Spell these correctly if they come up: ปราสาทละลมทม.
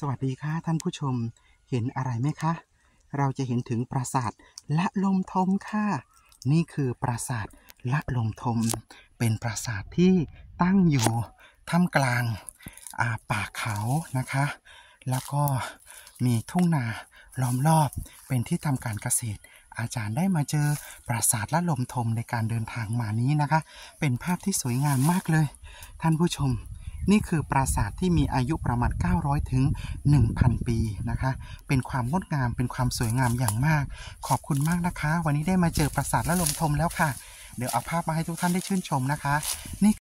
สวัสดีค่ะท่านผู้ชมเห็นอะไรไหมคะเราจะเห็นถึงปราสาทละลมทมค่ะนี่คือปราสาทละลมทมเป็นปราสาทที่ตั้งอยู่ท่ามกลางป่าเขานะคะแล้วก็มีทุ่งนาล้อมรอบเป็นที่ทำการเกษตรอาจารย์ได้มาเจอปราสาทละลมทมในการเดินทางมานี้นะคะเป็นภาพที่สวยงามมากเลยท่านผู้ชมนี่คือปราสาทที่มีอายุประมาณ900ถึง 1,000 ปีนะคะเป็นความงดงามเป็นความสวยงามอย่างมากขอบคุณมากนะคะวันนี้ได้มาเจอปราสาทละลมทมแล้วค่ะเดี๋ยวเอาภาพมาให้ทุกท่านได้ชื่นชมนะคะนี่